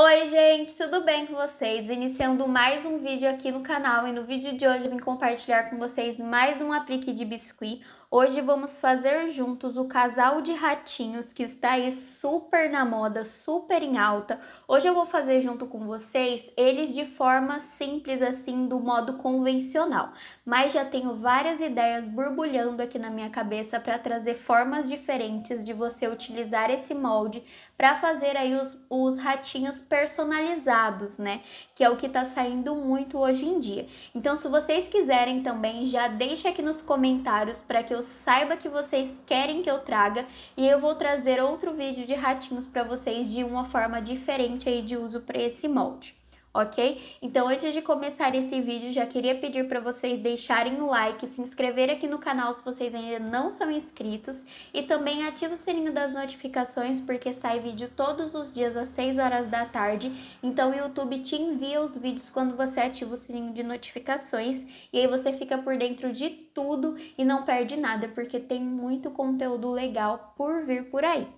Oi gente, tudo bem com vocês? Iniciando mais um vídeo aqui no canal e no vídeo de hoje eu vim compartilhar com vocês mais um aplique de biscuit. Hoje vamos fazer juntos o casal de ratinhos que está aí super na moda, super em alta. Hoje eu vou fazer junto com vocês eles de forma simples assim, do modo convencional. Mas já tenho várias ideias borbulhando aqui na minha cabeça para trazer formas diferentes de você utilizar esse molde para fazer aí os ratinhos personalizados, né? Que é o que tá saindo muito hoje em dia. Então, se vocês quiserem também, já deixa aqui nos comentários para que eu saiba que vocês querem que eu traga e eu vou trazer outro vídeo de ratinhos para vocês de uma forma diferente aí de uso para esse molde. Ok? Então, antes de começar esse vídeo, já queria pedir para vocês deixarem o like, se inscreverem aqui no canal se vocês ainda não são inscritos e também ativa o sininho das notificações porque sai vídeo todos os dias às 6 horas da tarde, então o YouTube te envia os vídeos quando você ativa o sininho de notificações e aí você fica por dentro de tudo e não perde nada porque tem muito conteúdo legal por vir por aí.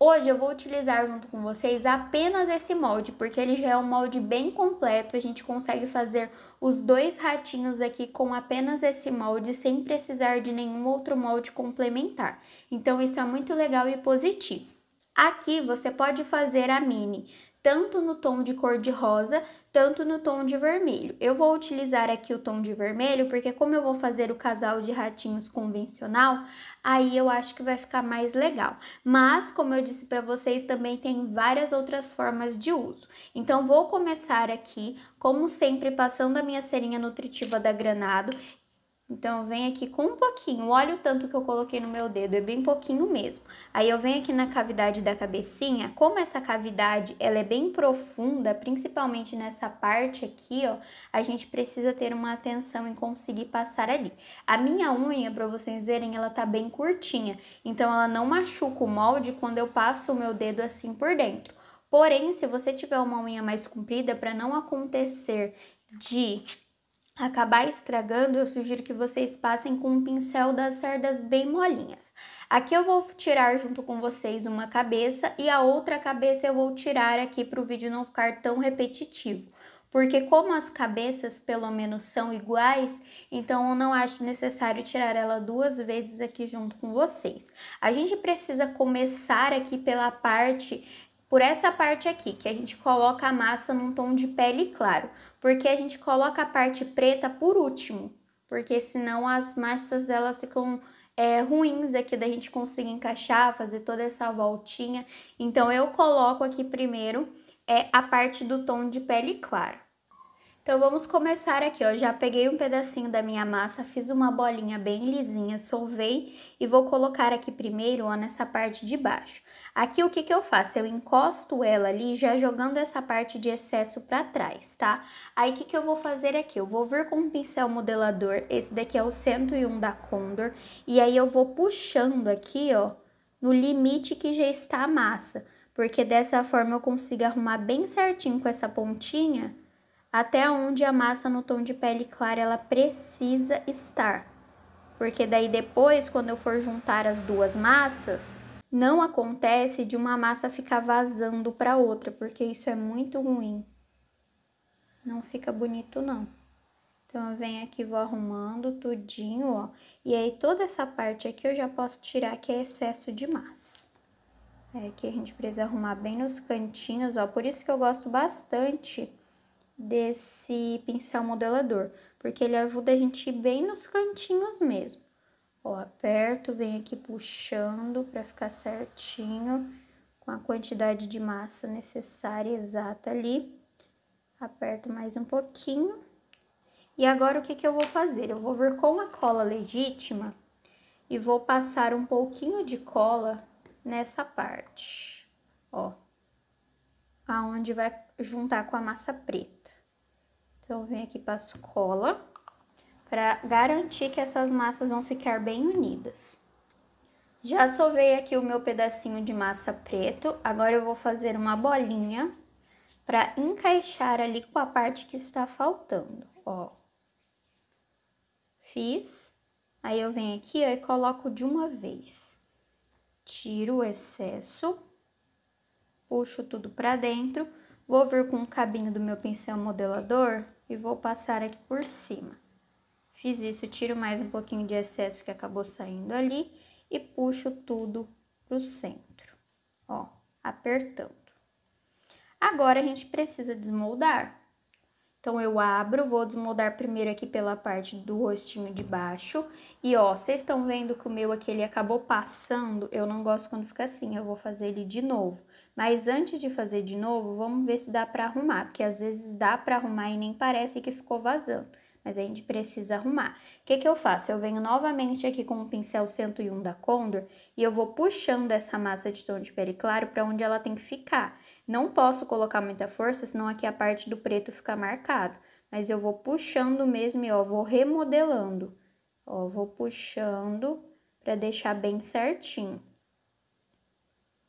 Hoje eu vou utilizar junto com vocês apenas esse molde, porque ele já é um molde bem completo, a gente consegue fazer os dois ratinhos aqui com apenas esse molde, sem precisar de nenhum outro molde complementar. Então isso é muito legal e positivo. Aqui você pode fazer a Minnie, tanto no tom de cor de rosa, tanto no tom de vermelho. Eu vou utilizar aqui o tom de vermelho, porque como eu vou fazer o casal de ratinhos convencional, aí eu acho que vai ficar mais legal. Mas, como eu disse para vocês, também tem várias outras formas de uso. Então, vou começar aqui, como sempre, passando a minha cerinha nutritiva da Granado. Então, eu venho aqui com um pouquinho, olha o tanto que eu coloquei no meu dedo, é bem pouquinho mesmo. Aí eu venho aqui na cavidade da cabecinha, como essa cavidade ela é bem profunda, principalmente nessa parte aqui, ó, a gente precisa ter uma atenção em conseguir passar ali. A minha unha, pra vocês verem, ela tá bem curtinha, então ela não machuca o molde quando eu passo o meu dedo assim por dentro. Porém, se você tiver uma unha mais comprida, pra não acontecer de acabar estragando, eu sugiro que vocês passem com um pincel das cerdas bem molinhas. Aqui eu vou tirar junto com vocês uma cabeça e a outra cabeça eu vou tirar aqui para o vídeo não ficar tão repetitivo. Porque como as cabeças pelo menos são iguais, então eu não acho necessário tirar ela duas vezes aqui junto com vocês. A gente precisa começar aqui pela parte, por essa parte aqui, que a gente coloca a massa num tom de pele claro. Porque a gente coloca a parte preta por último, porque senão as massas elas ficam ruins aqui da gente conseguir encaixar, fazer toda essa voltinha. Então eu coloco aqui primeiro a parte do tom de pele clara. Então vamos começar aqui, ó, já peguei um pedacinho da minha massa, fiz uma bolinha bem lisinha, solvei e vou colocar aqui primeiro, ó, nessa parte de baixo. Aqui o que que eu faço? Eu encosto ela ali, já jogando essa parte de excesso pra trás, tá? Aí o que que eu vou fazer aqui? Eu vou vir com um pincel modelador, esse daqui é o 101 da Condor, e aí eu vou puxando aqui, ó, no limite que já está a massa, porque dessa forma eu consigo arrumar bem certinho com essa pontinha, até onde a massa no tom de pele clara ela precisa estar. Porque daí depois, quando eu for juntar as duas massas, não acontece de uma massa ficar vazando para outra, porque isso é muito ruim. Não fica bonito não. Então eu venho aqui, vou arrumando tudinho, ó. E aí toda essa parte aqui eu já posso tirar que é excesso de massa. É que a gente precisa arrumar bem nos cantinhos, ó. Por isso que eu gosto bastante desse pincel modelador, porque ele ajuda a gente bem nos cantinhos mesmo. Ó, aperto, venho aqui puxando para ficar certinho com a quantidade de massa necessária exata ali. Aperto mais um pouquinho. E agora o que que eu vou fazer? Eu vou vir com a cola legítima e vou passar um pouquinho de cola nessa parte, ó, aonde vai juntar com a massa preta. Então, eu venho aqui, passo cola, para garantir que essas massas vão ficar bem unidas. Já solvei aqui o meu pedacinho de massa preto, agora eu vou fazer uma bolinha para encaixar ali com a parte que está faltando, ó. Fiz, aí eu venho aqui, ó, e coloco de uma vez. Tiro o excesso, puxo tudo para dentro. Vou vir com o cabinho do meu pincel modelador e vou passar aqui por cima. Fiz isso, tiro mais um pouquinho de excesso que acabou saindo ali e puxo tudo pro centro, ó, apertando. Agora, a gente precisa desmoldar. Então, eu abro, vou desmoldar primeiro aqui pela parte do rostinho de baixo. E, ó, vocês estão vendo que o meu aqui, ele acabou passando. Eu não gosto quando fica assim, eu vou fazer ele de novo. Mas, antes de fazer de novo, vamos ver se dá pra arrumar. Porque, às vezes, dá pra arrumar e nem parece que ficou vazando. Mas, a gente precisa arrumar. O que que eu faço? Eu venho novamente aqui com o pincel 101 da Condor. E eu vou puxando essa massa de tom de pele claro pra onde ela tem que ficar. Não posso colocar muita força, senão aqui a parte do preto fica marcado. Mas eu vou puxando mesmo e, ó, vou remodelando. Ó, vou puxando pra deixar bem certinho.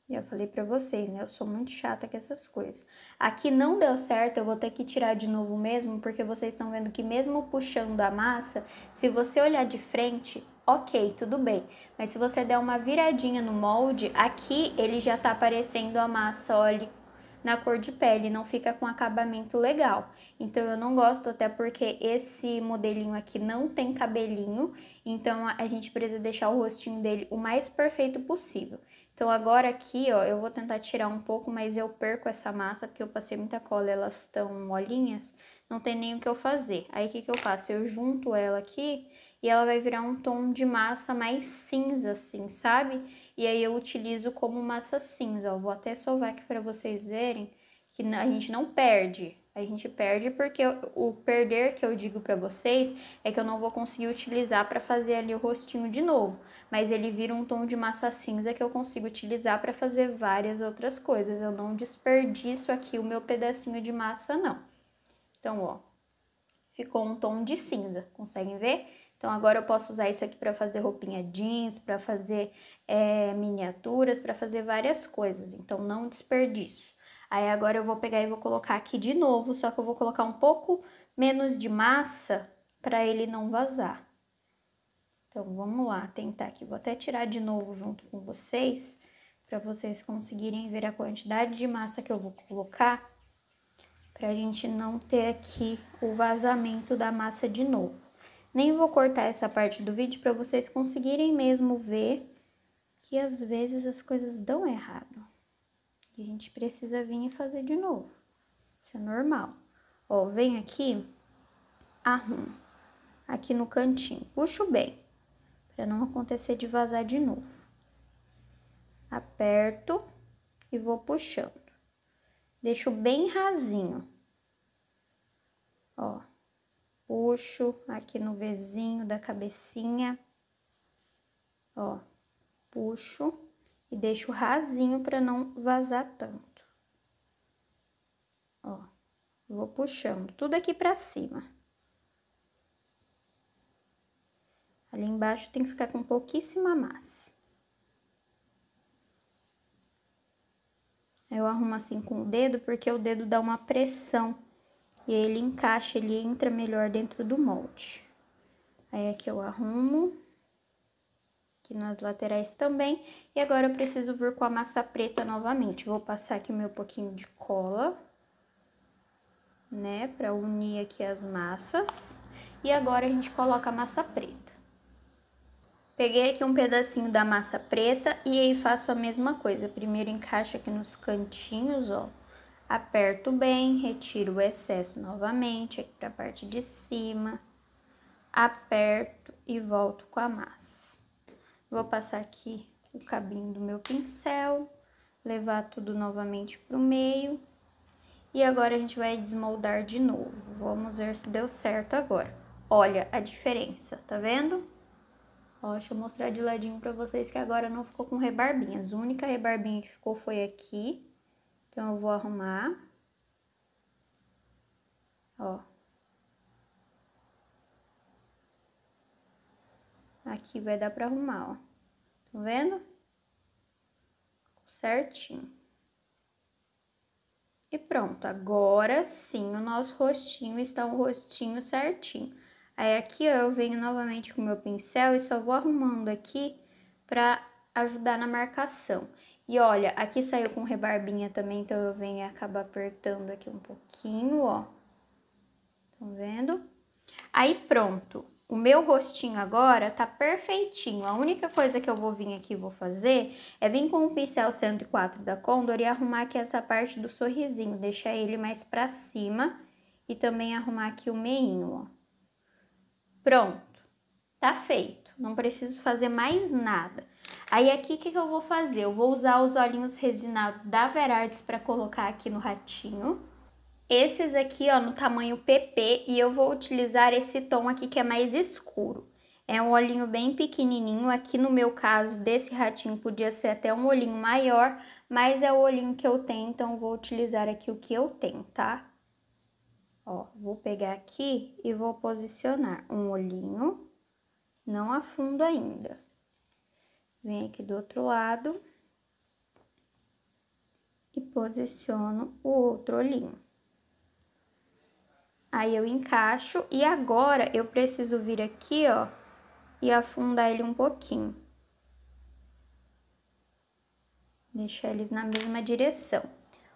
Já falei pra vocês, né? Eu sou muito chata com essas coisas. Aqui não deu certo, eu vou ter que tirar de novo mesmo, porque vocês estão vendo que mesmo puxando a massa, se você olhar de frente... Ok, tudo bem, mas se você der uma viradinha no molde, aqui ele já tá aparecendo a massa, olha, na cor de pele, não fica com acabamento legal. Então, eu não gosto, até porque esse modelinho aqui não tem cabelinho, então a gente precisa deixar o rostinho dele o mais perfeito possível. Então, agora aqui, ó, eu vou tentar tirar um pouco, mas eu perco essa massa, porque eu passei muita cola, elas estão molinhas, não tem nem o que eu fazer. Aí, o que que eu faço? Eu junto ela aqui... E ela vai virar um tom de massa mais cinza, assim, sabe? E aí, eu utilizo como massa cinza, ó. Vou até sovar aqui pra vocês verem que a gente não perde. A gente perde porque o perder que eu digo pra vocês é que eu não vou conseguir utilizar pra fazer ali o rostinho de novo. Mas ele vira um tom de massa cinza que eu consigo utilizar pra fazer várias outras coisas. Eu não desperdiço aqui o meu pedacinho de massa, não. Então, ó, ficou um tom de cinza, conseguem ver? Então, agora eu posso usar isso aqui para fazer roupinha jeans, para fazer miniaturas, para fazer várias coisas. Então, não desperdício. Aí, agora eu vou pegar e vou colocar aqui de novo, só que eu vou colocar um pouco menos de massa para ele não vazar. Então, vamos lá tentar aqui. Vou até tirar de novo junto com vocês, para vocês conseguirem ver a quantidade de massa que eu vou colocar, para a gente não ter aqui o vazamento da massa de novo. Nem vou cortar essa parte do vídeo para vocês conseguirem mesmo ver que às vezes as coisas dão errado. E a gente precisa vir e fazer de novo. Isso é normal. Ó, vem aqui, arrumo aqui no cantinho. Puxo bem, para não acontecer de vazar de novo. Aperto e vou puxando. Deixo bem rasinho. Ó. Puxo aqui no Vzinho da cabecinha, ó, puxo e deixo rasinho para não vazar tanto. Ó, vou puxando tudo aqui para cima. Ali embaixo tem que ficar com pouquíssima massa. Eu arrumo assim com o dedo, porque o dedo dá uma pressão. E aí, ele encaixa, ele entra melhor dentro do molde. Aí, aqui eu arrumo. Aqui nas laterais também. E agora, eu preciso vir com a massa preta novamente. Vou passar aqui o meu pouquinho de cola, né? Pra unir aqui as massas. E agora, a gente coloca a massa preta. Peguei aqui um pedacinho da massa preta e aí faço a mesma coisa. Primeiro, encaixo aqui nos cantinhos, ó. Aperto bem, retiro o excesso novamente, aqui pra parte de cima, aperto e volto com a massa. Vou passar aqui o cabinho do meu pincel, levar tudo novamente pro meio. E agora, a gente vai desmoldar de novo. Vamos ver se deu certo agora. Olha a diferença, tá vendo? Ó, deixa eu mostrar de ladinho pra vocês que agora não ficou com rebarbinhas. A única rebarbinha que ficou foi aqui. Então, eu vou arrumar, ó, aqui vai dar pra arrumar, ó, tá vendo? Certinho. E pronto, agora sim o nosso rostinho está um rostinho certinho. Aí, aqui, ó, eu venho novamente com o meu pincel e só vou arrumando aqui pra ajudar na marcação. E olha, aqui saiu com rebarbinha também, então eu venho acabar apertando aqui um pouquinho, ó. Tá vendo? Aí pronto. O meu rostinho agora tá perfeitinho. A única coisa que eu vou vir aqui e vou fazer é vir com o pincel 104 da Condor e arrumar aqui essa parte do sorrisinho, deixar ele mais pra cima e também arrumar aqui o meinho, ó. Pronto, tá feito. Não preciso fazer mais nada. Aí aqui o que que eu vou fazer? Eu vou usar os olhinhos resinados da Verardes pra colocar aqui no ratinho. Esses aqui, ó, no tamanho PP, e eu vou utilizar esse tom aqui que é mais escuro. É um olhinho bem pequenininho, aqui no meu caso, desse ratinho podia ser até um olhinho maior, mas é o olhinho que eu tenho, então vou utilizar aqui o que eu tenho, tá? Ó, vou pegar aqui e vou posicionar um olhinho, não afundo ainda. Vem aqui do outro lado e posiciono o outro olhinho. Aí eu encaixo e agora eu preciso vir aqui, ó, e afundar ele um pouquinho. Deixar eles na mesma direção.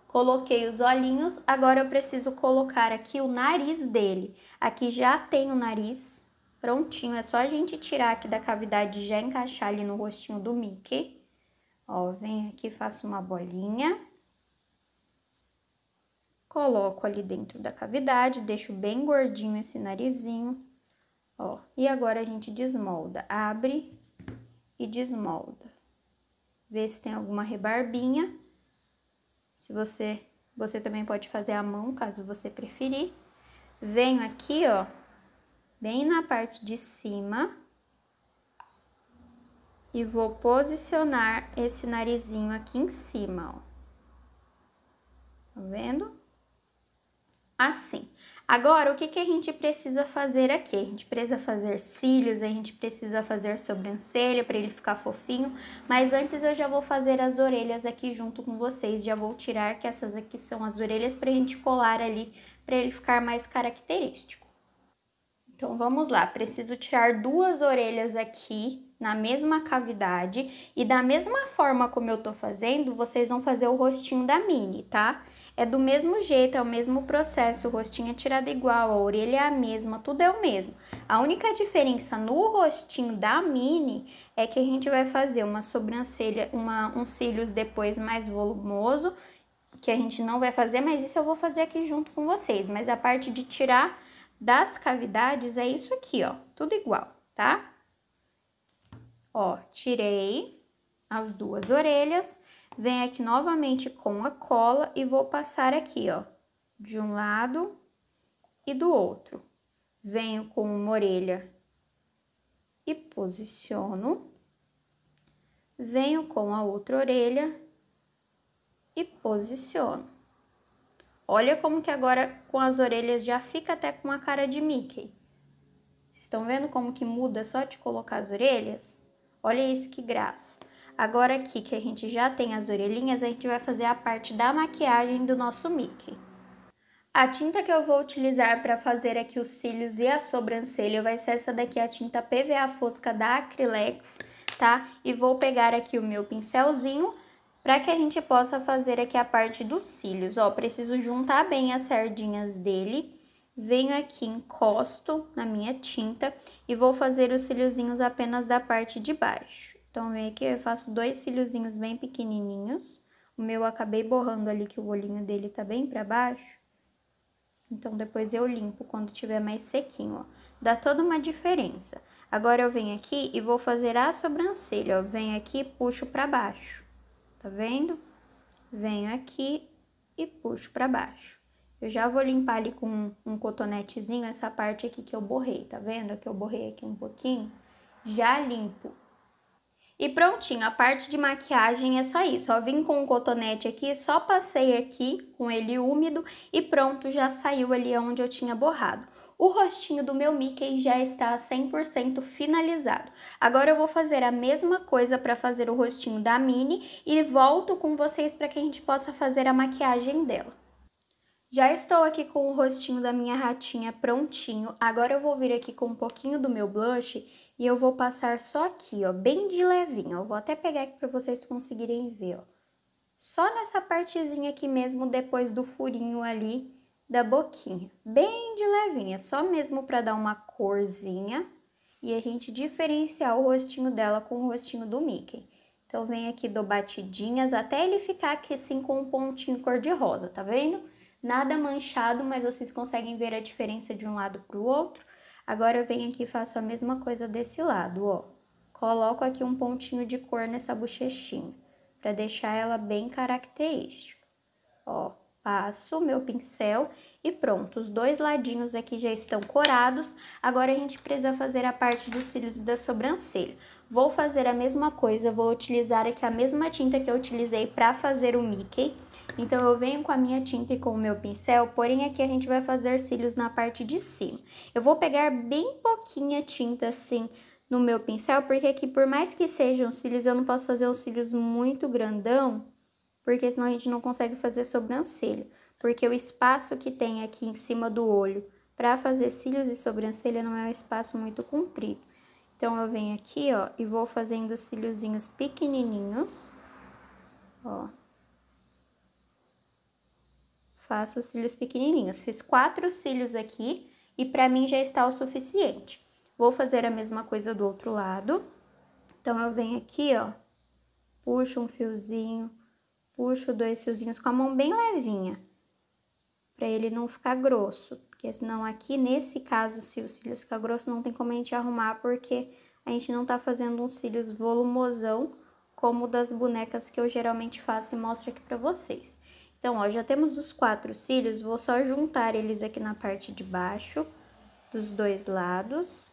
Coloquei os olhinhos, agora eu preciso colocar aqui o nariz dele. Aqui já tem o nariz prontinho, é só a gente tirar aqui da cavidade e já encaixar ali no rostinho do Mickey. Ó, vem aqui, faço uma bolinha. Coloco ali dentro da cavidade, deixo bem gordinho esse narizinho, ó. E agora a gente desmolda, abre e desmolda. Vê se tem alguma rebarbinha. Se você também pode fazer à mão, caso você preferir. Venho aqui, ó, bem na parte de cima. E vou posicionar esse narizinho aqui em cima, ó. Tá vendo? Assim. Agora, o que que a gente precisa fazer aqui? A gente precisa fazer cílios, a gente precisa fazer sobrancelha para ele ficar fofinho, mas antes eu já vou fazer as orelhas aqui junto com vocês, já vou tirar que essas aqui são as orelhas pra gente colar ali, pra ele ficar mais característico. Então, vamos lá, preciso tirar duas orelhas aqui na mesma cavidade e da mesma forma como eu tô fazendo, vocês vão fazer o rostinho da Minnie, tá? É do mesmo jeito, é o mesmo processo, o rostinho é tirado igual, a orelha é a mesma, tudo é o mesmo. A única diferença no rostinho da Minnie é que a gente vai fazer uma sobrancelha, uns cílios depois mais volumoso, que a gente não vai fazer, mas isso eu vou fazer aqui junto com vocês. Mas a parte de tirar das cavidades é isso aqui, ó, tudo igual, tá? Ó, tirei as duas orelhas. Vem aqui novamente com a cola e vou passar aqui, ó, de um lado e do outro. Venho com uma orelha e posiciono. Venho com a outra orelha e posiciono. Olha como que agora com as orelhas já fica até com a cara de Mickey. Vocês estão vendo como que muda só de colocar as orelhas? Olha isso, que graça. Agora aqui que a gente já tem as orelhinhas, a gente vai fazer a parte da maquiagem do nosso Mickey. A tinta que eu vou utilizar para fazer aqui os cílios e a sobrancelha vai ser essa daqui, a tinta PVA fosca da Acrylex, tá? E vou pegar aqui o meu pincelzinho para que a gente possa fazer aqui a parte dos cílios. Ó, preciso juntar bem as sardinhas dele. Venho aqui, encosto na minha tinta e vou fazer os cíliozinhos apenas da parte de baixo. Então, vem aqui, eu faço dois cíliozinhos bem pequenininhos. O meu eu acabei borrando ali que o olhinho dele tá bem pra baixo. Então, depois eu limpo quando tiver mais sequinho, ó. Dá toda uma diferença. Agora, eu venho aqui e vou fazer a sobrancelha, ó. Venho aqui e puxo pra baixo. Tá vendo? Venho aqui e puxo pra baixo. Eu já vou limpar ali com um cotonetezinho essa parte aqui que eu borrei, tá vendo? Que eu borrei aqui um pouquinho. Já limpo. E prontinho, a parte de maquiagem é só isso, ó, vim com um cotonete aqui, só passei aqui com ele úmido e pronto, já saiu ali onde eu tinha borrado. O rostinho do meu Mickey já está 100% finalizado. Agora eu vou fazer a mesma coisa para fazer o rostinho da Minnie e volto com vocês para que a gente possa fazer a maquiagem dela. Já estou aqui com o rostinho da minha ratinha prontinho, agora eu vou vir aqui com um pouquinho do meu blush e eu vou passar só aqui, ó, bem de levinho, ó. Eu vou até pegar aqui pra vocês conseguirem ver, ó. só nessa partezinha aqui mesmo, depois do furinho ali da boquinha. Bem de levinha, só mesmo para dar uma corzinha e a gente diferenciar o rostinho dela com o rostinho do Mickey. Então, vem aqui, dou batidinhas até ele ficar aqui assim com um pontinho cor de rosa, tá vendo? Nada manchado, mas vocês conseguem ver a diferença de um lado pro outro. Agora, eu venho aqui e faço a mesma coisa desse lado, ó. Coloco aqui um pontinho de cor nessa bochechinha, pra deixar ela bem característica. Ó, passo o meu pincel e pronto. Os dois ladinhos aqui já estão corados. Agora, a gente precisa fazer a parte dos cílios e da sobrancelha. Vou fazer a mesma coisa, vou utilizar aqui a mesma tinta que eu utilizei pra fazer o Mickey. Então, eu venho com a minha tinta e com o meu pincel, porém aqui a gente vai fazer cílios na parte de cima. Eu vou pegar bem pouquinha tinta assim no meu pincel, porque aqui por mais que sejam cílios, eu não posso fazer uns cílios muito grandão, porque senão a gente não consegue fazer sobrancelha. Porque o espaço que tem aqui em cima do olho pra fazer cílios e sobrancelha não é um espaço muito comprido. Então, eu venho aqui, ó, e vou fazendo cíliozinhos pequenininhos, ó. Faço os cílios pequenininhos. Fiz 4 cílios aqui e pra mim já está o suficiente. Vou fazer a mesma coisa do outro lado. Então, eu venho aqui, ó, puxo um fiozinho, puxo 2 fiozinhos com a mão bem levinha, pra ele não ficar grosso. Porque senão aqui, nesse caso, se o cílio ficar grosso, não tem como a gente arrumar, porque a gente não tá fazendo uns cílios volumosão, como das bonecas que eu geralmente faço e mostro aqui pra vocês. Então, ó, já temos os 4 cílios, vou só juntar eles aqui na parte de baixo, dos dois lados.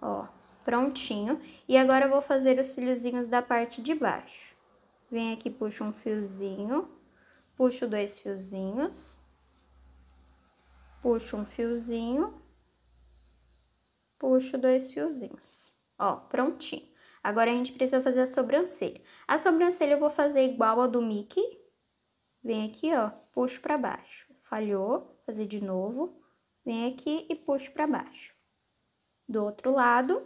Ó, prontinho. E agora, eu vou fazer os cíliozinhos da parte de baixo. Vem aqui, puxo um fiozinho, puxo 2 fiozinhos. Puxo um fiozinho, puxo 2 fiozinhos, ó, prontinho. Agora, a gente precisa fazer a sobrancelha. A sobrancelha eu vou fazer igual a do Mickey. Vem aqui, ó, puxo pra baixo. Falhou, fazer de novo. Vem aqui e puxo pra baixo. Do outro lado,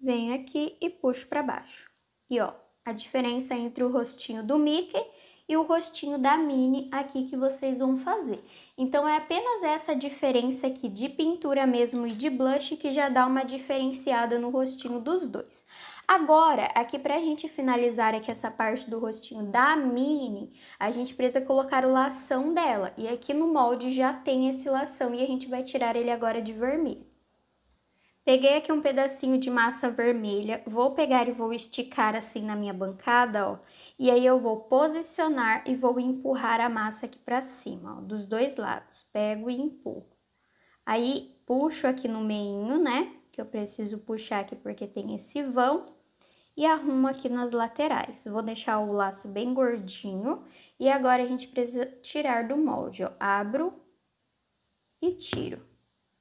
venho aqui e puxo pra baixo. E, ó, a diferença entre o rostinho do Mickey e o rostinho da Minnie aqui que vocês vão fazer. Então, é apenas essa diferença aqui de pintura mesmo e de blush que já dá uma diferenciada no rostinho dos dois. Agora, aqui pra gente finalizar aqui essa parte do rostinho da Minnie, a gente precisa colocar o lação dela. E aqui no molde já tem esse lação e a gente vai tirar ele agora de vermelho. Peguei aqui um pedacinho de massa vermelha, vou pegar e vou esticar assim na minha bancada, ó. E aí, eu vou posicionar e vou empurrar a massa aqui pra cima, ó, dos dois lados. Pego e empurro. Aí, puxo aqui no meinho, né? Que eu preciso puxar aqui porque tem esse vão. E arrumo aqui nas laterais. Vou deixar o laço bem gordinho. E agora, a gente precisa tirar do molde, ó. Abro e tiro.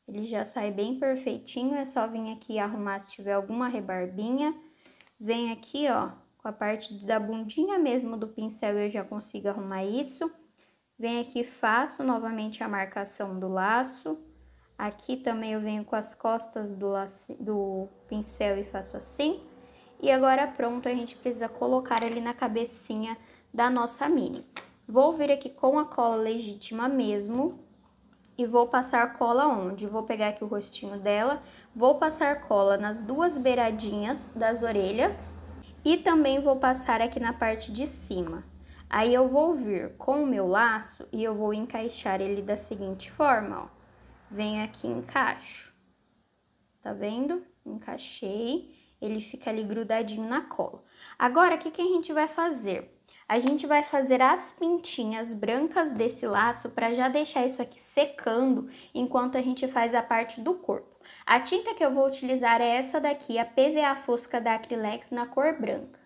Ele já sai bem perfeitinho, é só vir aqui e arrumar se tiver alguma rebarbinha. Vem aqui, ó. Com a parte da bundinha mesmo do pincel, eu já consigo arrumar isso. Venho aqui, faço novamente a marcação do laço. Aqui também eu venho com as costas do pincel e faço assim. E agora pronto, a gente precisa colocar ali na cabecinha da nossa Minnie. Vou vir aqui com a cola legítima mesmo. E vou passar cola onde? Vou pegar aqui o rostinho dela. Vou passar cola nas duas beiradinhas das orelhas. E também vou passar aqui na parte de cima. Aí, eu vou vir com o meu laço e eu vou encaixar ele da seguinte forma, ó. Venho aqui e encaixo. Tá vendo? Encaixei. Ele fica ali grudadinho na cola. Agora, o que que a gente vai fazer? A gente vai fazer as pintinhas brancas desse laço pra já deixar isso aqui secando enquanto a gente faz a parte do corpo. A tinta que eu vou utilizar é essa daqui, a PVA fosca da Acrylex na cor branca.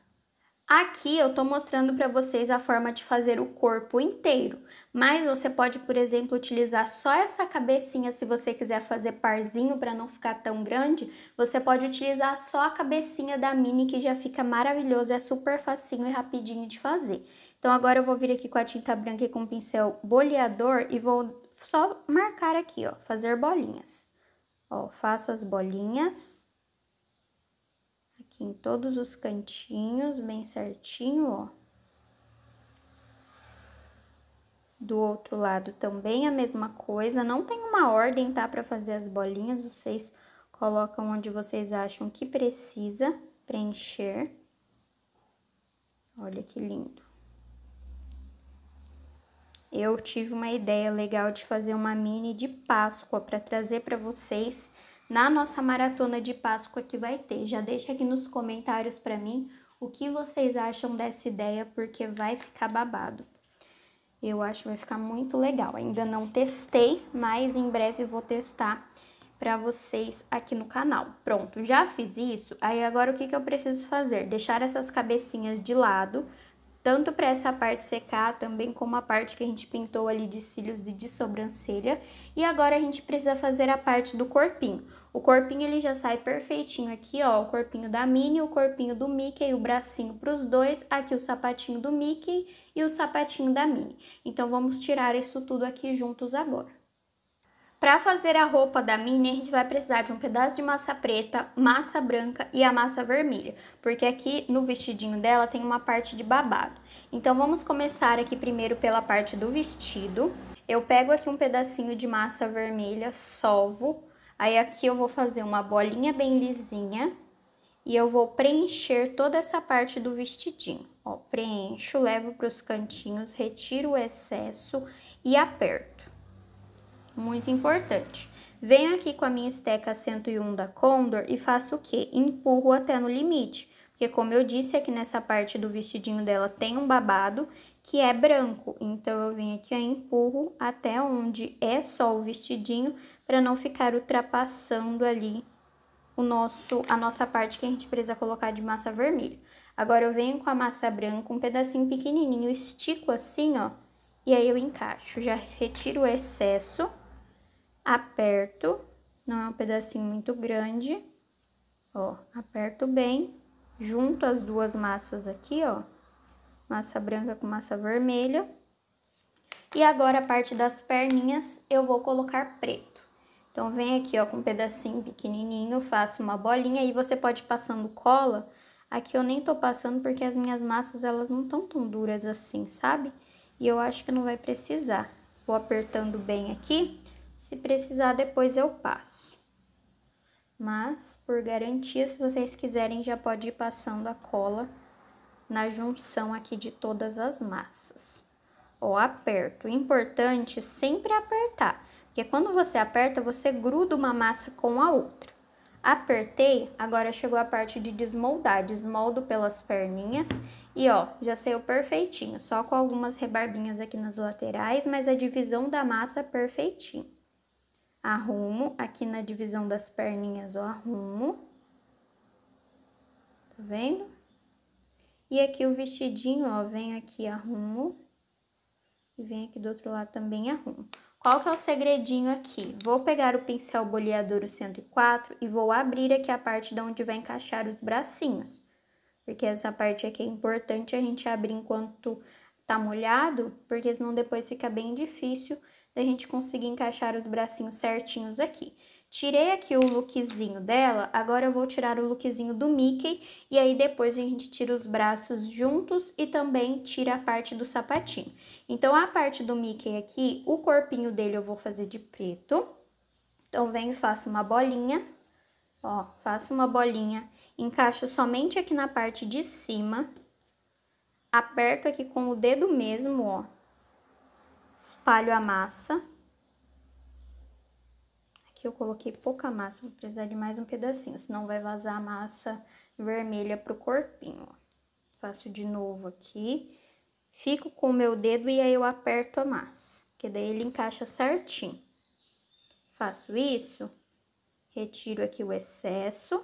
Aqui eu tô mostrando pra vocês a forma de fazer o corpo inteiro, mas você pode, por exemplo, utilizar só essa cabecinha se você quiser fazer parzinho pra não ficar tão grande. Você pode utilizar só a cabecinha da Minnie que já fica maravilhoso, é super facinho e rapidinho de fazer. Então, agora eu vou vir aqui com a tinta branca e com o pincel boleador e vou só marcar aqui, ó, fazer bolinhas. Ó, faço as bolinhas, aqui em todos os cantinhos, bem certinho, ó. Do outro lado também a mesma coisa, não tem uma ordem, tá, pra fazer as bolinhas, vocês colocam onde vocês acham que precisa preencher. Olha que lindo. Eu tive uma ideia legal de fazer uma mini de Páscoa para trazer para vocês na nossa maratona de Páscoa que vai ter. Já deixa aqui nos comentários para mim o que vocês acham dessa ideia, porque vai ficar babado. Eu acho que vai ficar muito legal. Ainda não testei, mas em breve vou testar para vocês aqui no canal. Pronto, já fiz isso. Aí agora o que que eu preciso fazer? Deixar essas cabecinhas de lado, tanto para essa parte secar, também como a parte que a gente pintou ali de cílios e de sobrancelha. E agora a gente precisa fazer a parte do corpinho. O corpinho ele já sai perfeitinho aqui, ó, o corpinho da Minnie, o corpinho do Mickey, o bracinho pros dois, aqui o sapatinho do Mickey e o sapatinho da Minnie. Então vamos tirar isso tudo aqui juntos agora. Para fazer a roupa da Minnie, a gente vai precisar de um pedaço de massa preta, massa branca e a massa vermelha, porque aqui no vestidinho dela tem uma parte de babado. Então, vamos começar aqui primeiro pela parte do vestido. Eu pego aqui um pedacinho de massa vermelha, solvo, aí aqui eu vou fazer uma bolinha bem lisinha e eu vou preencher toda essa parte do vestidinho. Ó, preencho, levo para os cantinhos, retiro o excesso e aperto. Muito importante. Venho aqui com a minha esteca 101 da Condor e faço o quê? Empurro até no limite. Porque como eu disse, aqui nessa parte do vestidinho dela tem um babado que é branco. Então, eu venho aqui e empurro até onde é só o vestidinho, para não ficar ultrapassando ali a nossa parte que a gente precisa colocar de massa vermelha. Agora, eu venho com a massa branca, um pedacinho pequenininho, estico assim, ó. E aí, eu encaixo. Já retiro o excesso. Aperto, não é um pedacinho muito grande, ó, aperto bem, junto as duas massas aqui, ó, massa branca com massa vermelha. E agora, a parte das perninhas, eu vou colocar preto. Então, vem aqui, ó, com um pedacinho pequenininho, faço uma bolinha e você pode ir passando cola. Aqui eu nem tô passando porque as minhas massas, elas não tão tão duras assim, sabe? E eu acho que não vai precisar. Vou apertando bem aqui. Se precisar, depois eu passo. Mas, por garantia, se vocês quiserem, já pode ir passando a cola na junção aqui de todas as massas. Ó, aperto. O importante é sempre apertar. Porque quando você aperta, você gruda uma massa com a outra. Apertei, agora chegou a parte de desmoldar. Desmoldo pelas perninhas. E, ó, já saiu perfeitinho. Só com algumas rebarbinhas aqui nas laterais, mas a divisão da massa perfeitinho. Arrumo aqui na divisão das perninhas, ó, arrumo. Tá vendo? E aqui o vestidinho, ó, venho aqui, arrumo. E venho aqui do outro lado também, arrumo. Qual que é o segredinho aqui? Vou pegar o pincel boleador, o 104, e vou abrir aqui a parte de onde vai encaixar os bracinhos. Porque essa parte aqui é importante a gente abrir enquanto tá molhado, porque senão depois fica bem difícil da gente conseguir encaixar os bracinhos certinhos aqui. Tirei aqui o lookzinho dela, agora eu vou tirar o lookzinho do Mickey, e aí depois a gente tira os braços juntos e também tira a parte do sapatinho. Então, a parte do Mickey aqui, o corpinho dele eu vou fazer de preto. Então, venho e faço uma bolinha, ó, faço uma bolinha, encaixo somente aqui na parte de cima, aperto aqui com o dedo mesmo, ó. Espalho a massa. Aqui eu coloquei pouca massa, vou precisar de mais um pedacinho, senão vai vazar a massa vermelha pro corpinho, ó. Faço de novo aqui, fico com o meu dedo e aí eu aperto a massa, que daí ele encaixa certinho. Faço isso, retiro aqui o excesso,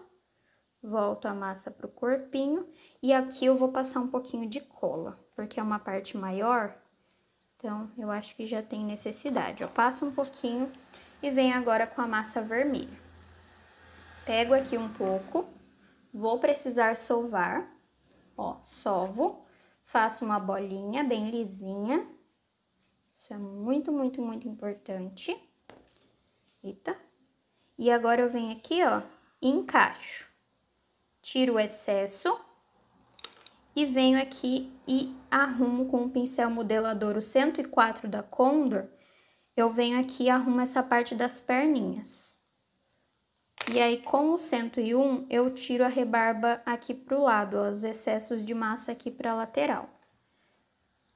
volto a massa pro corpinho e aqui eu vou passar um pouquinho de cola, porque é uma parte maior. Então, eu acho que já tem necessidade. Eu passo um pouquinho e venho agora com a massa vermelha. Pego aqui um pouco, vou precisar sovar, ó, sovo, faço uma bolinha bem lisinha. Isso é muito, muito, muito importante. Eita! E agora eu venho aqui, ó, e encaixo. tiro o excesso e venho aqui e arrumo com o pincel modelador o 104 da Condor. Eu venho aqui e arrumo essa parte das perninhas. E aí, com o 101, eu tiro a rebarba aqui pro lado, ó, os excessos de massa aqui pra lateral.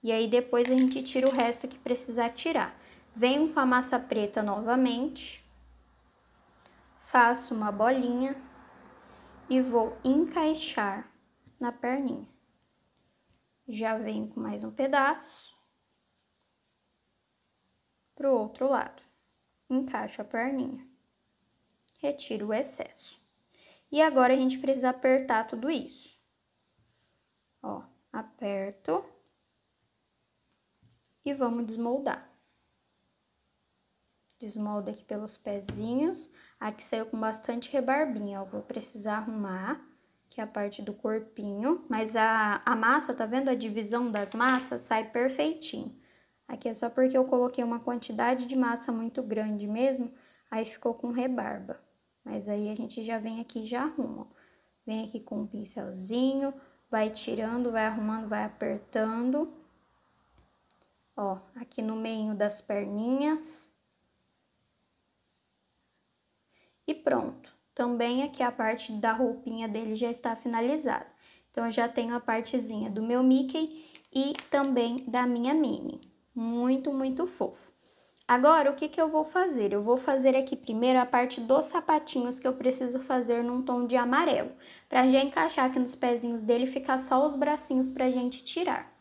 E aí, depois a gente tira o resto que precisar tirar. Venho com a massa preta novamente, faço uma bolinha e vou encaixar na perninha. Já venho com mais um pedaço pro outro lado, encaixo a perninha. Retiro o excesso. E agora, a gente precisa apertar tudo isso. Ó, aperto. E vamos desmoldar. Desmolda aqui pelos pezinhos. Aqui saiu com bastante rebarbinha, ó. Vou precisar arrumar, que é a parte do corpinho. Mas a massa, tá vendo? A divisão das massas sai perfeitinho. Aqui é só porque eu coloquei uma quantidade de massa muito grande mesmo. Aí ficou com rebarba. Mas aí, a gente já vem aqui e já arruma. Vem aqui com um pincelzinho, vai tirando, vai arrumando, vai apertando. Ó, aqui no meio das perninhas. E pronto. Também aqui a parte da roupinha dele já está finalizada. Então, eu já tenho a partezinha do meu Mickey e também da minha Minnie. Muito, muito fofo. Agora, o que que eu vou fazer? Eu vou fazer aqui primeiro a parte dos sapatinhos que eu preciso fazer num tom de amarelo. Pra já encaixar aqui nos pezinhos dele, ficar só os bracinhos pra gente tirar.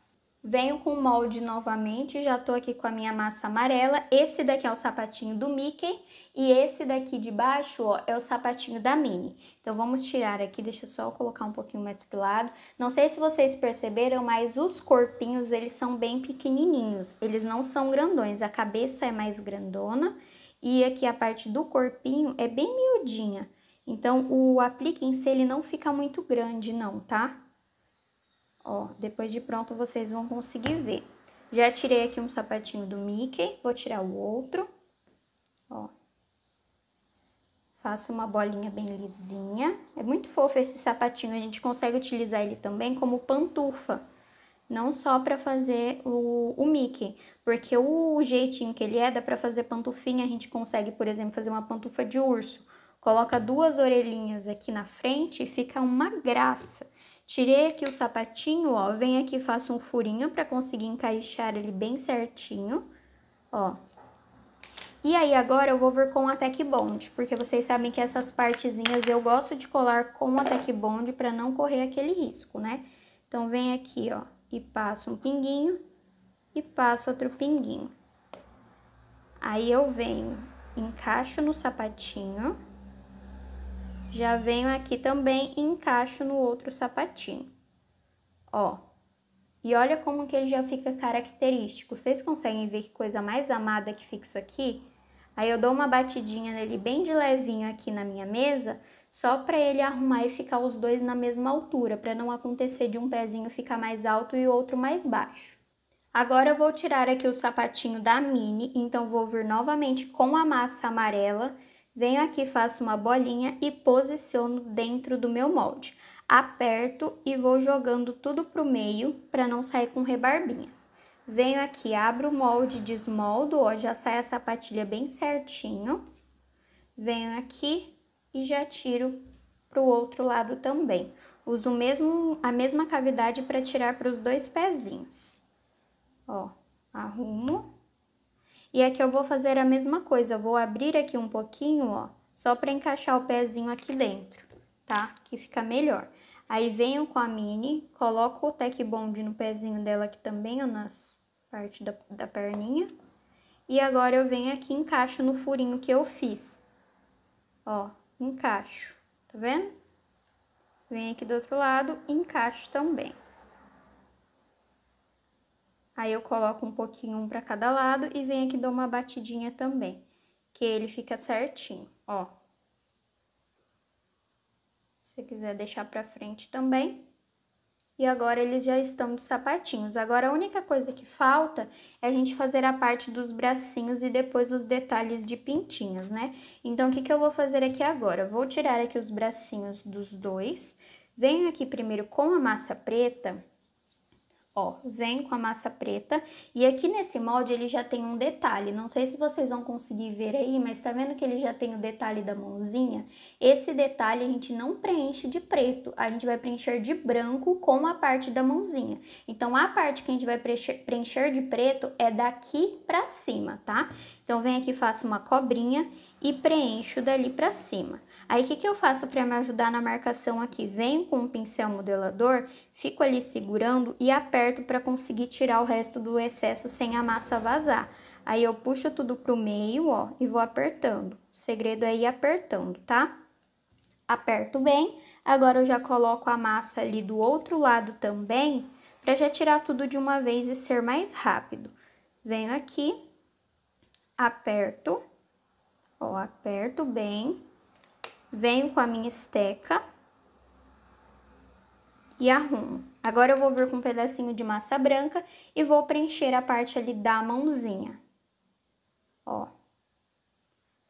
Venho com o molde novamente, já tô aqui com a minha massa amarela. Esse daqui é o sapatinho do Mickey e esse daqui de baixo, ó, é o sapatinho da Minnie. Então, vamos tirar aqui, deixa eu só colocar um pouquinho mais pro lado. Não sei se vocês perceberam, mas os corpinhos, eles são bem pequenininhos, eles não são grandões. A cabeça é mais grandona e aqui a parte do corpinho é bem miudinha. Então, o aplique em si, ele não fica muito grande não, tá? Ó, depois de pronto, vocês vão conseguir ver. Já tirei aqui um sapatinho do Mickey, vou tirar o outro. Ó. Faço uma bolinha bem lisinha. É muito fofo esse sapatinho, a gente consegue utilizar ele também como pantufa. Não só pra fazer o Mickey, porque o jeitinho que ele é, dá pra fazer pantufinha. A gente consegue, por exemplo, fazer uma pantufa de urso. Coloca duas orelhinhas aqui na frente e fica uma graça. Tirei aqui o sapatinho, ó, vem aqui e faço um furinho pra conseguir encaixar ele bem certinho, ó. E aí, agora eu vou vir com a Tec Bond, porque vocês sabem que essas partezinhas eu gosto de colar com a Tec Bond pra não correr aquele risco, né? Então, vem aqui, ó, e passo um pinguinho e passo outro pinguinho. Aí, eu venho, encaixo no sapatinho. Já venho aqui também e encaixo no outro sapatinho, ó. E olha como que ele já fica característico. Vocês conseguem ver que coisa mais amada que fica isso aqui? Aí eu dou uma batidinha nele bem de levinho aqui na minha mesa, só pra ele arrumar e ficar os dois na mesma altura, pra não acontecer de um pezinho ficar mais alto e o outro mais baixo. Agora eu vou tirar aqui o sapatinho da Minnie, então vou vir novamente com a massa amarela. Venho aqui, faço uma bolinha e posiciono dentro do meu molde. Aperto e vou jogando tudo pro meio para não sair com rebarbinhas. Venho aqui, abro o molde, desmoldo, ó, já sai a sapatilha bem certinho. Venho aqui e já tiro pro outro lado também. Uso a mesma cavidade para tirar para os dois pezinhos. Ó, arrumo. E aqui eu vou fazer a mesma coisa, eu vou abrir aqui um pouquinho, ó, só pra encaixar o pezinho aqui dentro, tá? Que fica melhor. Aí, venho com a Minnie, coloco o Tec Bond no pezinho dela aqui também, ó, nas parte da perninha. E agora eu venho aqui e encaixo no furinho que eu fiz. Ó, encaixo, tá vendo? Venho aqui do outro lado e encaixo também. Aí, eu coloco um pouquinho, um pra cada lado, e venho aqui e dou uma batidinha também, que ele fica certinho, ó. Se você quiser deixar pra frente também, e agora eles já estão de sapatinhos. Agora, a única coisa que falta é a gente fazer a parte dos bracinhos e depois os detalhes de pintinhos, né? Então, o que que eu vou fazer aqui agora? Vou tirar aqui os bracinhos dos dois, venho aqui primeiro com a massa preta, ó, vem com a massa preta, e aqui nesse molde ele já tem um detalhe, não sei se vocês vão conseguir ver aí, mas tá vendo que ele já tem o detalhe da mãozinha? Esse detalhe a gente não preenche de preto, a gente vai preencher de branco com a parte da mãozinha. Então, a parte que a gente vai preencher de preto é daqui pra cima, tá? Então, vem aqui, faço uma cobrinha e preencho dali pra cima. Aí, o que que eu faço pra me ajudar na marcação aqui? Venho com um pincel modelador, fico ali segurando e aperto pra conseguir tirar o resto do excesso sem a massa vazar. Aí, eu puxo tudo pro meio, ó, e vou apertando. O segredo é ir apertando, tá? Aperto bem. Agora, eu já coloco a massa ali do outro lado também, pra já tirar tudo de uma vez e ser mais rápido. Venho aqui, aperto, ó, aperto bem, venho com a minha esteca e arrumo. Agora, eu vou vir com um pedacinho de massa branca e vou preencher a parte ali da mãozinha, ó.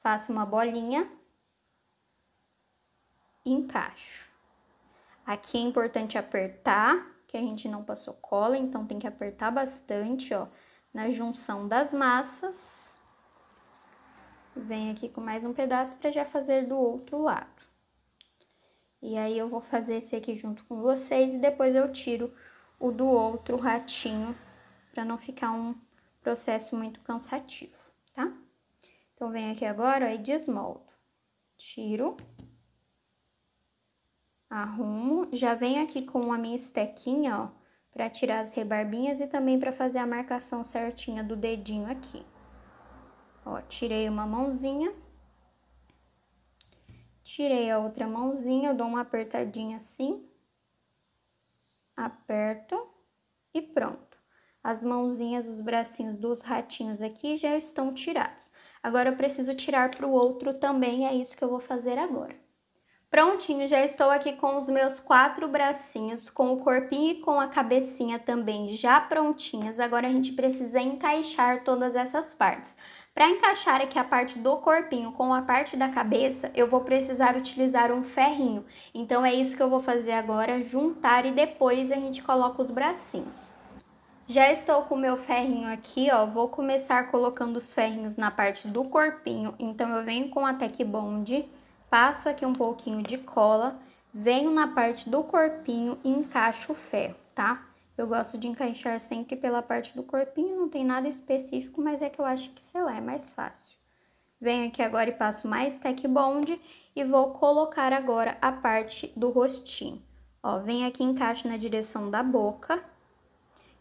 Faço uma bolinha e encaixo. Aqui é importante apertar, que a gente não passou cola, então tem que apertar bastante, ó, na junção das massas. Venho aqui com mais um pedaço para já fazer do outro lado. E aí, eu vou fazer esse aqui junto com vocês e depois eu tiro o do outro ratinho para não ficar um processo muito cansativo, tá? Então, venho aqui agora, ó, e desmoldo. Tiro. Arrumo. Já venho aqui com a minha estequinha, ó, para tirar as rebarbinhas e também para fazer a marcação certinha do dedinho aqui. Ó, tirei uma mãozinha, tirei a outra mãozinha, eu dou uma apertadinha assim, aperto e pronto. As mãozinhas, os bracinhos dos ratinhos aqui já estão tirados. Agora, eu preciso tirar pro outro também, é isso que eu vou fazer agora. Prontinho, já estou aqui com os meus 4 bracinhos, com o corpinho e com a cabecinha também já prontinhas. Agora, a gente precisa encaixar todas essas partes. Para encaixar aqui a parte do corpinho com a parte da cabeça, eu vou precisar utilizar um ferrinho. Então, é isso que eu vou fazer agora, juntar e depois a gente coloca os bracinhos. Já estou com o meu ferrinho aqui, ó, vou começar colocando os ferrinhos na parte do corpinho. Então, eu venho com a Tec Bond, passo aqui um pouquinho de cola, venho na parte do corpinho e encaixo o ferro, tá? Eu gosto de encaixar sempre pela parte do corpinho, não tem nada específico, mas é que eu acho que, sei lá, é mais fácil. Venho aqui agora e passo mais Tec Bond e vou colocar agora a parte do rostinho. Ó, venho aqui e encaixo na direção da boca.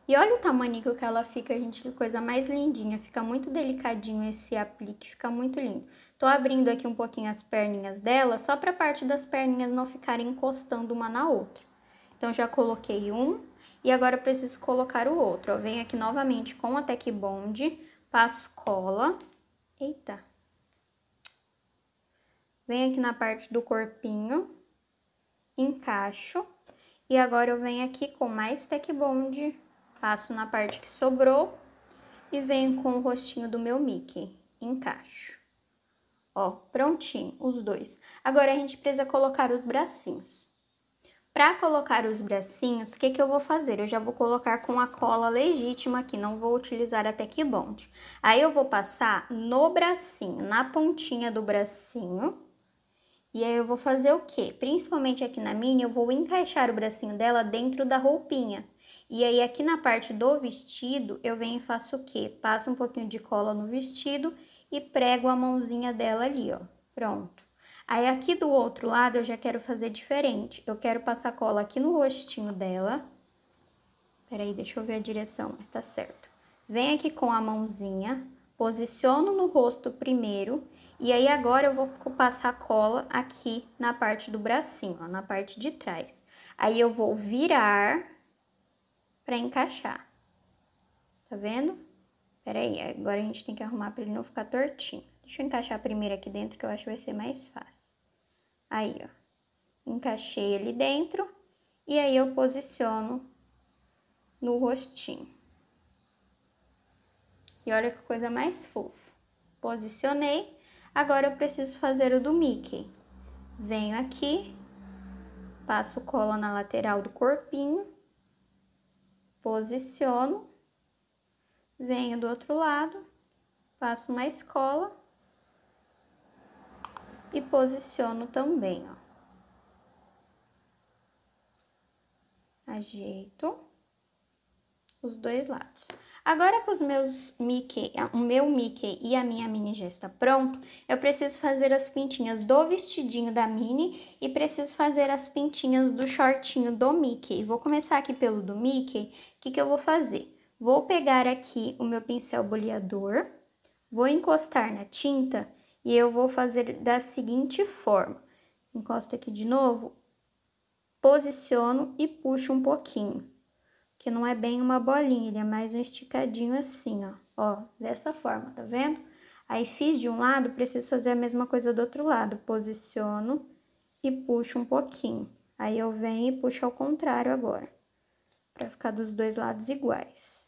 E olha o tamanico que ela fica, gente, que coisa mais lindinha. Fica muito delicadinho esse aplique, fica muito lindo. Tô abrindo aqui um pouquinho as perninhas dela, só pra parte das perninhas não ficarem encostando uma na outra. Então, já coloquei um e agora eu preciso colocar o outro, ó. Venho aqui novamente com a Tec Bond, passo cola. Eita! Venho aqui na parte do corpinho, encaixo. E agora eu venho aqui com mais Tec Bond, passo na parte que sobrou e venho com o rostinho do meu Mickey, encaixo. Ó, prontinho, os dois. Agora, a gente precisa colocar os bracinhos. Pra colocar os bracinhos, o que que eu vou fazer? Eu já vou colocar com a cola legítima aqui, não vou utilizar a Tec Bond. Aí, eu vou passar no bracinho, na pontinha do bracinho. E aí, eu vou fazer o quê? Principalmente aqui na Minnie, eu vou encaixar o bracinho dela dentro da roupinha. E aí, aqui na parte do vestido, eu venho e faço o quê? Passo um pouquinho de cola no vestido e prego a mãozinha dela ali, ó. Pronto. Aí, aqui do outro lado, eu já quero fazer diferente. Eu quero passar cola aqui no rostinho dela. Peraí, deixa eu ver a direção, tá certo. Vem aqui com a mãozinha, posiciono no rosto primeiro. E aí, agora, eu vou passar cola aqui na parte do bracinho, ó, na parte de trás. Aí, eu vou virar pra encaixar, tá vendo? Peraí, agora a gente tem que arrumar pra ele não ficar tortinho. Deixa eu encaixar primeiro aqui dentro, que eu acho que vai ser mais fácil. Aí, ó, encaixei ele dentro E aí eu posiciono no rostinho. E olha que coisa mais fofa. Posicionei. Agora eu preciso fazer o do Mickey. Venho aqui, passo cola na lateral do corpinho, posiciono, venho do outro lado, passo mais cola e posiciono também, ó. Ajeito os dois lados. Agora que os meus Mickey, o meu Mickey e a minha Minnie já está pronto, eu preciso fazer as pintinhas do vestidinho da Minnie e preciso fazer as pintinhas do shortinho do Mickey. Vou começar aqui pelo do Mickey. O que que eu vou fazer? Vou pegar aqui o meu pincel boleador, vou encostar na tinta e eu vou fazer da seguinte forma. Encosto aqui de novo, posiciono e puxo um pouquinho. Que não é bem uma bolinha, ele é mais um esticadinho assim, ó. Ó, dessa forma, tá vendo? Aí fiz de um lado, preciso fazer a mesma coisa do outro lado. Posiciono e puxo um pouquinho. Aí eu venho e puxo ao contrário agora, pra ficar dos dois lados iguais.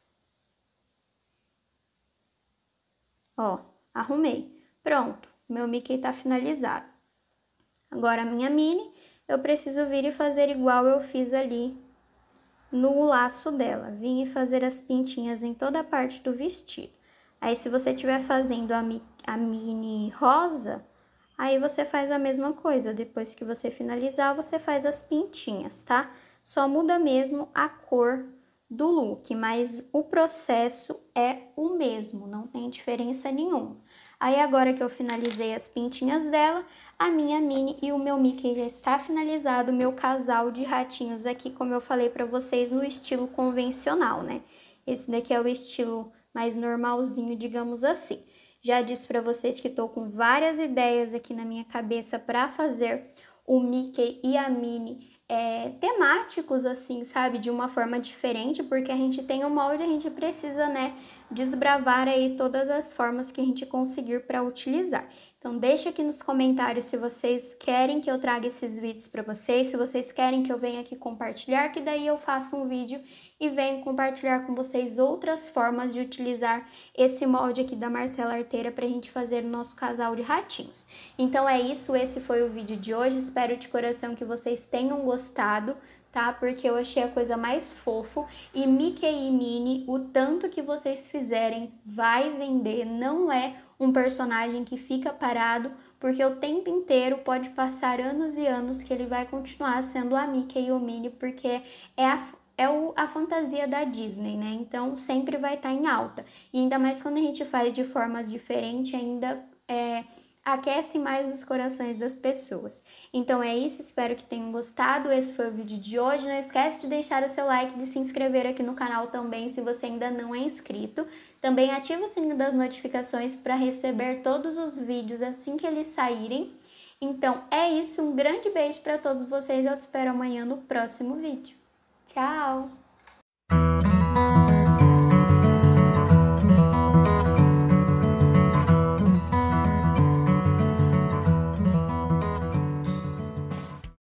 Ó, arrumei. Pronto, meu Mickey tá finalizado. Agora a minha Minnie, eu preciso vir e fazer igual eu fiz ali no laço dela. Vim e fazer as pintinhas em toda a parte do vestido. Aí, se você estiver fazendo a Minnie rosa, aí você faz a mesma coisa. Depois que você finalizar, você faz as pintinhas, tá? Só muda mesmo a cor do look, mas o processo é o mesmo, não tem diferença nenhuma. Aí, agora que eu finalizei as pintinhas dela, a minha Minnie e o meu Mickey já está finalizado, o meu casal de ratinhos aqui, como eu falei pra vocês, no estilo convencional, né? Esse daqui é o estilo mais normalzinho, digamos assim. Já disse pra vocês que tô com várias ideias aqui na minha cabeça pra fazer o Mickey e a Minnie temáticos, assim, sabe? De uma forma diferente, porque a gente tem um molde, a gente precisa, né, desbravar aí todas as formas que a gente conseguir pra utilizar. Então, deixa aqui nos comentários se vocês querem que eu traga esses vídeos para vocês, se vocês querem que eu venha aqui compartilhar, que daí eu faço um vídeo e venho compartilhar com vocês outras formas de utilizar esse molde aqui da Marcela Arteira para a gente fazer o nosso casal de ratinhos. Então é isso, esse foi o vídeo de hoje, espero de coração que vocês tenham gostado, tá? Porque eu achei a coisa mais fofo. E Mickey e Minnie, o tanto que vocês fizerem, vai vender. Não é um personagem que fica parado, porque o tempo inteiro pode passar anos e anos que ele vai continuar sendo a Mickey e o Minnie, porque é a fantasia da Disney, né? Então, sempre vai estar em alta. E ainda mais quando a gente faz de formas diferentes, ainda aquece mais os corações das pessoas. Então é isso, espero que tenham gostado, esse foi o vídeo de hoje, não esquece de deixar o seu like, de se inscrever aqui no canal também, se você ainda não é inscrito. Também ativa o sininho das notificações para receber todos os vídeos assim que eles saírem. Então é isso, um grande beijo para todos vocês, eu te espero amanhã no próximo vídeo. Tchau!